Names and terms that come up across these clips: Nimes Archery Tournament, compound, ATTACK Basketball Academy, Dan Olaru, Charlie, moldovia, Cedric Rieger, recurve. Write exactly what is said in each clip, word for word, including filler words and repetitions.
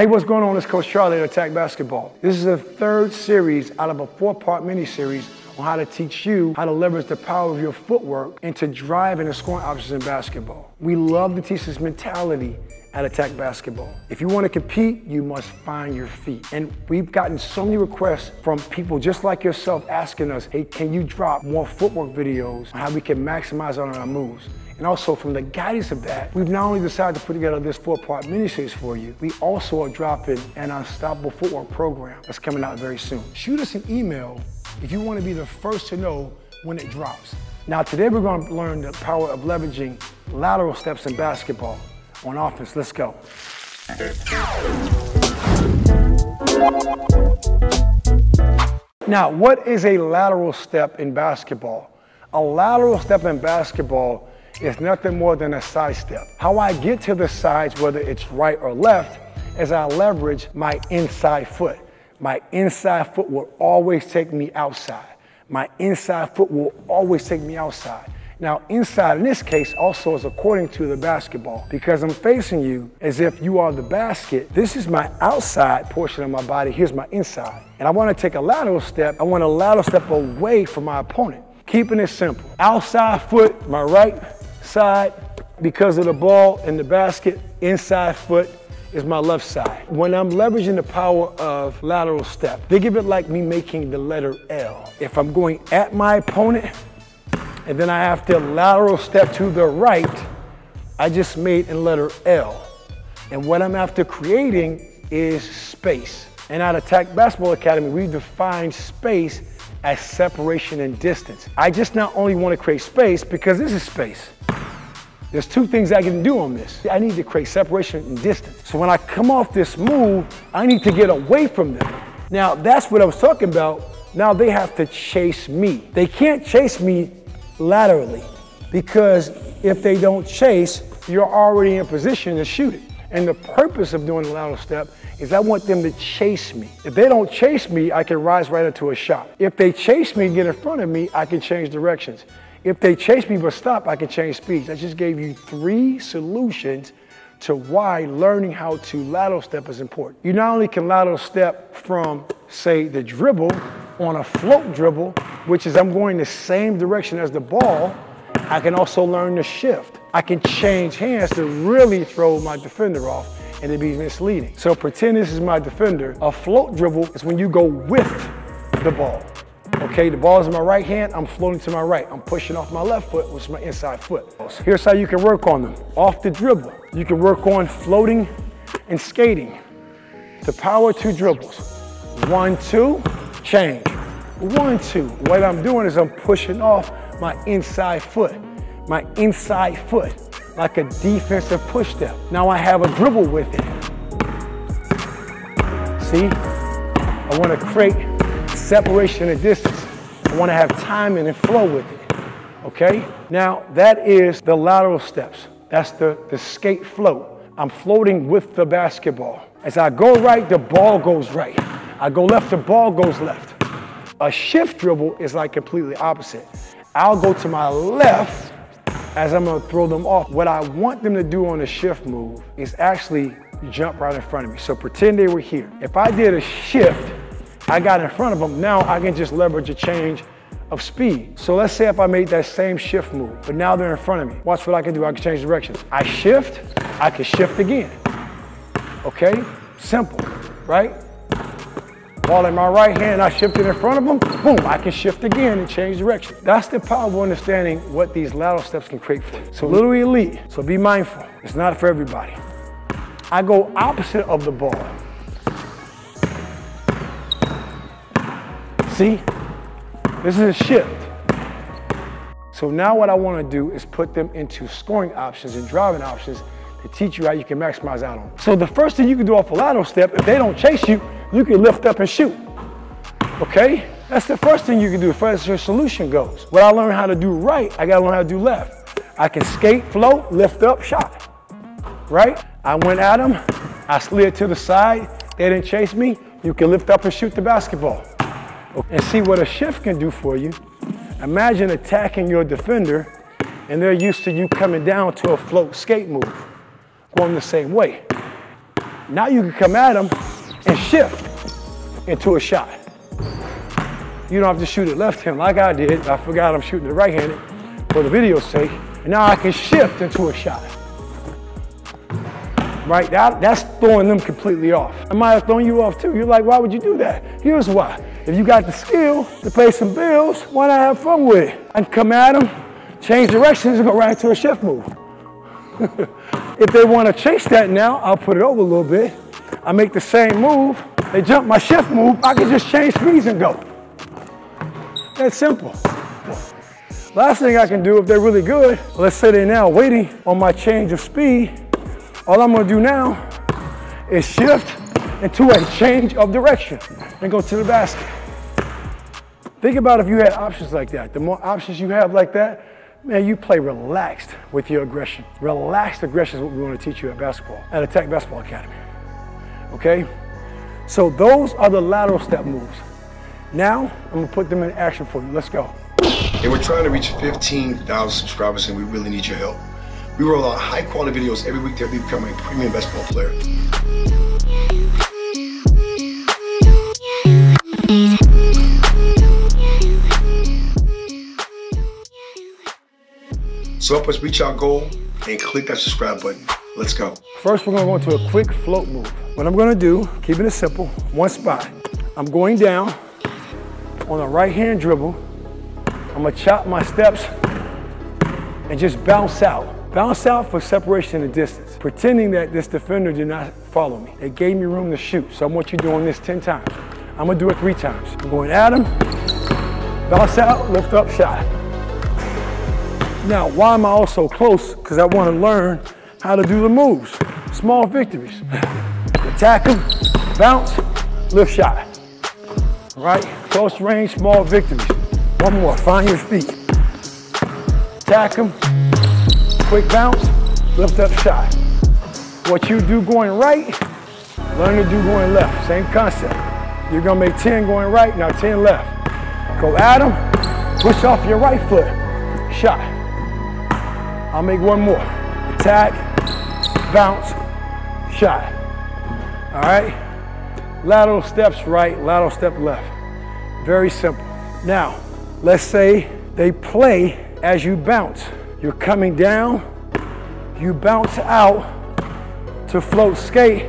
Hey, what's going on? It's Coach Charlie at ATTACK Basketball. This is the third series out of a four-part mini-series on how to teach you how to leverage the power of your footwork and to drive into scoring options in basketball. We love to teach this mentality at ATTACK Basketball. If you want to compete, you must find your feet. And we've gotten so many requests from people just like yourself asking us, hey, can you drop more footwork videos on how we can maximize on our moves? And also from the guidance of that, we've not only decided to put together this four-part miniseries for you, we also are dropping an unstoppable footwork program that's coming out very soon. Shoot us an email if you want to be the first to know when it drops. Now today we're going to learn the power of leveraging lateral steps in basketball. On offense, let's go. Now, what is a lateral step in basketball? A lateral step in basketball is nothing more than a side step. How I get to the sides, whether it's right or left, is I leverage my inside foot. My inside foot will always take me outside. My inside foot will always take me outside. Now, inside in this case also is according to the basketball, because I'm facing you as if you are the basket. This is my outside portion of my body. Here's my inside. And I want to take a lateral step. I want a lateral step away from my opponent, keeping it simple. Outside foot, my right side, because of the ball in the basket. Inside foot is my left side. When I'm leveraging the power of lateral step, think of it like me making the letter L. If I'm going at my opponent, and then I have to lateral step to the right, I just made a letter L. And what I'm after creating is space. And at ATTACK Basketball Academy, we define space as separation and distance. I just not only want to create space, because this is space. There's two things I can do on this. I need to create separation and distance. So when I come off this move, I need to get away from them. Now that's what I was talking about. Now they have to chase me. They can't chase me laterally, because if they don't chase, you're already in position to shoot it. And the purpose of doing the lateral step is I want them to chase me. If they don't chase me, I can rise right into a shot. If they chase me and get in front of me, I can change directions. If they chase me but stop, I can change speeds. I just gave you three solutions to why learning how to lateral step is important. You not only can lateral step from, say, the dribble on a float dribble, which is I'm going the same direction as the ball, I can also learn to shift. I can change hands to really throw my defender off and to be misleading. So pretend this is my defender. A float dribble is when you go with the ball. Okay, the ball is in my right hand, I'm floating to my right. I'm pushing off my left foot, which is my inside foot. So here's how you can work on them. Off the dribble, you can work on floating and skating. The power two dribbles. One, two, change. One, two. What I'm doing is I'm pushing off my inside foot, my inside foot, like a defensive push step. Now I have a dribble with it. See? I want to create separation and distance. I want to have timing and flow with it. Okay? Now that is the lateral steps. That's the, the skate float. I'm floating with the basketball. As I go right, the ball goes right. I go left, the ball goes left. A shift dribble is like completely opposite. I'll go to my left as I'm gonna throw them off. What I want them to do on a shift move is actually jump right in front of me. So pretend they were here. If I did a shift, I got in front of them, now I can just leverage a change of speed. So let's say if I made that same shift move, but now they're in front of me. Watch what I can do, I can change directions. I shift, I can shift again. Okay, simple, right? Ball in my right hand, I shift it in front of them, boom, I can shift again and change direction. That's the power of understanding what these lateral steps can create for you. So a little elite, so be mindful. It's not for everybody. I go opposite of the ball. See? This is a shift. So now what I want to do is put them into scoring options and driving options to teach you how you can maximize out on them. So the first thing you can do off a lateral step, if they don't chase you, you can lift up and shoot, okay? That's the first thing you can do as far as your solution goes. What I learned how to do right, I gotta learn how to do left. I can skate, float, lift up, shot, right? I went at them, I slid to the side, they didn't chase me, you can lift up and shoot the basketball. And see what a shift can do for you. Imagine attacking your defender and they're used to you coming down to a float skate move, going the same way. Now you can come at him and shift into a shot. You don't have to shoot it left hand like I did. I forgot I'm shooting it right-handed for the video's sake. And now I can shift into a shot. Right, that, that's throwing them completely off. I might have thrown you off too. You're like, why would you do that? Here's why. If you got the skill to pay some bills, why not have fun with it? I can come at them, change directions, and go right into a shift move. If they want to chase that now, I'll put it over a little bit. I make the same move. They jump my shift move. I can just change speeds and go. That's simple. Last thing I can do if they're really good, let's say they're now waiting on my change of speed. All I'm gonna do now is shift into a change of direction and go to the basket. Think about if you had options like that. The more options you have like that, man, you play relaxed with your aggression. Relaxed aggression is what we wanna teach you at basketball, at ATTACK Basketball Academy, okay? So those are the lateral step moves. Now, I'm gonna put them in action for you. Let's go. Hey, we're trying to reach fifteen thousand subscribers and we really need your help. We roll out high quality videos every week that we become a premium basketball player. So help us reach our goal and click that subscribe button. Let's go. First, we're gonna go into a quick float move. What I'm gonna do, keeping it simple, one spot. I'm going down on a right hand dribble. I'm gonna chop my steps and just bounce out. Bounce out for separation and distance, pretending that this defender did not follow me. It gave me room to shoot, so I want you doing this ten times. I'm gonna do it three times. I'm going at him, bounce out, lift up, shot. Now, why am I also close? Because I want to learn how to do the moves. Small victories. Attack them, bounce, lift shot. All right, close range, small victories. One more, find your feet. Attack them, quick bounce, lift up shot. What you do going right, learn to do going left. Same concept. You're gonna make ten going right, now ten left. Go at them, push off your right foot, shot. I'll make one more. Attack, bounce, shot. All right? Lateral steps right, lateral step left. Very simple. Now, let's say they play as you bounce. You're coming down, you bounce out to float skate.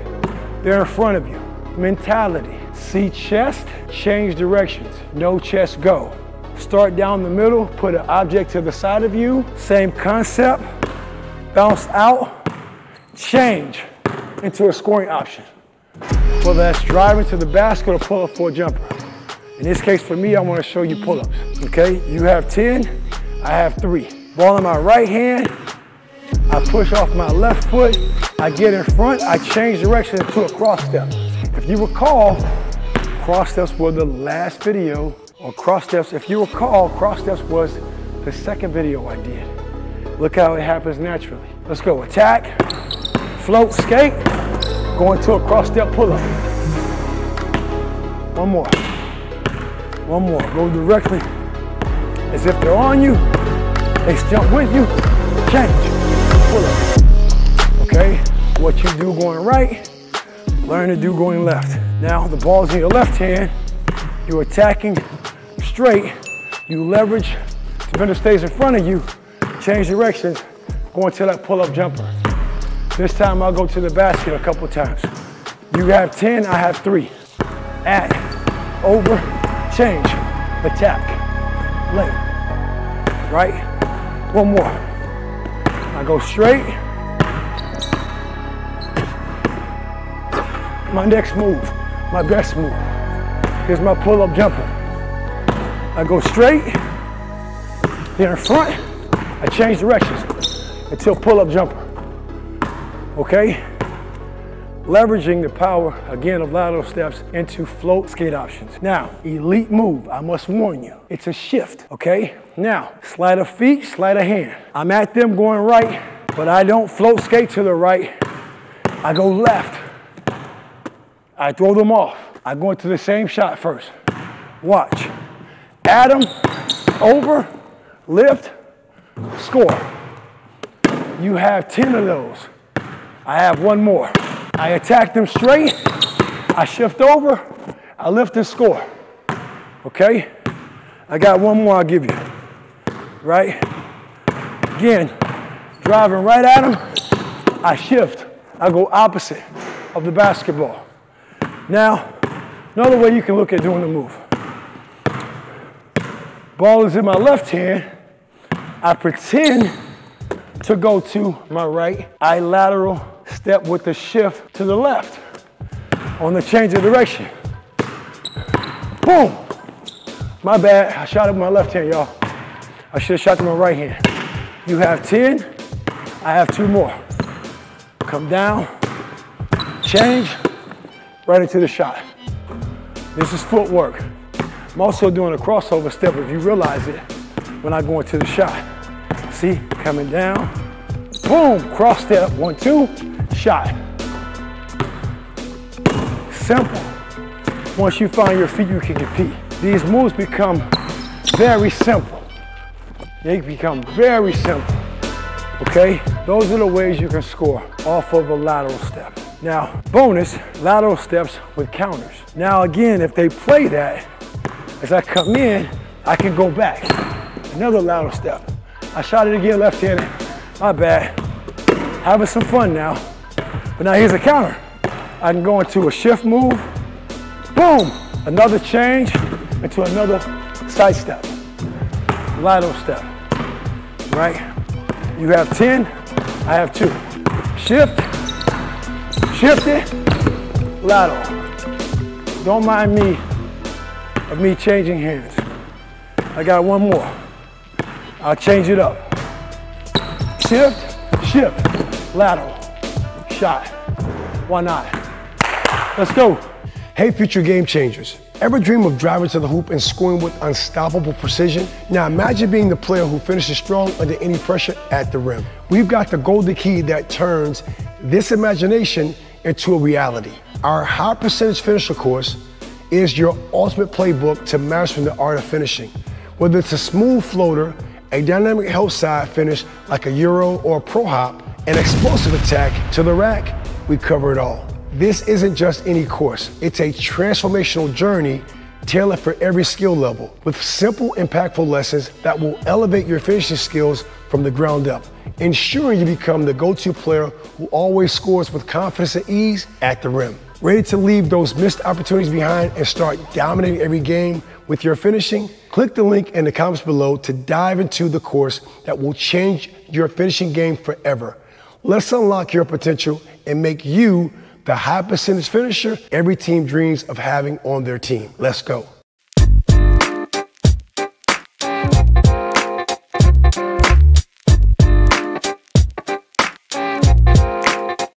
They're in front of you. Mentality. See chest, change directions. No chest, go. Start down the middle, put an object to the side of you. Same concept, bounce out, change into a scoring option. Whether that's driving to the basket or pull up for a jumper. In this case for me, I wanna show you pull-ups, okay? You have ten, I have three. Ball in my right hand, I push off my left foot, I get in front, I change direction into a cross step. If you recall, cross steps were the last video or cross steps, if you recall, cross steps was the second video I did. Look how it happens naturally. Let's go, attack, float, skate, go into a cross step pull-up. One more, one more. Go directly as if they're on you, they jump with you, change, pull-up. Okay, what you do going right, learn to do going left. Now the ball's in your left hand, you're attacking, straight, you leverage, defender stays in front of you, change direction, go into that pull-up jumper. This time I'll go to the basket a couple times. You have ten, I have three. At, over, change, attack, lane, right? One more. I go straight. My next move, my best move. Here's my pull-up jumper. I go straight, they're in front, I change directions until pull-up jumper, okay? Leveraging the power, again, of lateral steps into float skate options. Now, elite move, I must warn you, it's a shift, okay? Now, slide of feet, slide of hand. I'm at them going right, but I don't float skate to the right. I go left, I throw them off. I go into the same shot first, watch. Add them, over, lift, score. You have ten of those. I have one more. I attack them straight, I shift over, I lift and score. Okay? I got one more I'll give you. Right? Again, driving right at him, I shift. I go opposite of the basketball. Now, another way you can look at doing the move. Ball is in my left hand, I pretend to go to my right. I lateral step with the shift to the left on the change of direction. Boom! My bad, I shot it with my left hand, y'all. I should have shot it with my right hand. You have ten, I have two more. Come down, change, right into the shot. This is footwork. I'm also doing a crossover step, if you realize it, when I go into the shot. See, coming down, boom, cross step, one, two, shot. Simple. Once you find your feet, you can compete. These moves become very simple. They become very simple, okay? Those are the ways you can score off of a lateral step. Now, bonus, lateral steps with counters. Now again, if they play that, as I come in, I can go back. Another lateral step. I shot it again left-handed, my bad. Having some fun now. But now here's a counter. I can go into a shift move, boom, another change into another side step, lateral step, right? You have ten, I have two. Shift, shift it, lateral. Don't mind me of me changing hands. I got one more. I'll change it up. Shift, shift, lateral, shot. Why not? Let's go. Hey, future game changers. Ever dream of driving to the hoop and scoring with unstoppable precision? Now imagine being the player who finishes strong under any pressure at the rim. We've got the golden key that turns this imagination into a reality. Our high percentage finisher course is your ultimate playbook to mastering the art of finishing. Whether it's a smooth floater, a dynamic help side finish like a Euro or a pro hop, an explosive attack to the rack, we cover it all. This isn't just any course, it's a transformational journey tailored for every skill level with simple, impactful lessons that will elevate your finishing skills from the ground up, ensuring you become the go-to player who always scores with confidence and ease at the rim. Ready to leave those missed opportunities behind and start dominating every game with your finishing? Click the link in the comments below to dive into the course that will change your finishing game forever. Let's unlock your potential and make you the high percentage finisher every team dreams of having on their team. Let's go.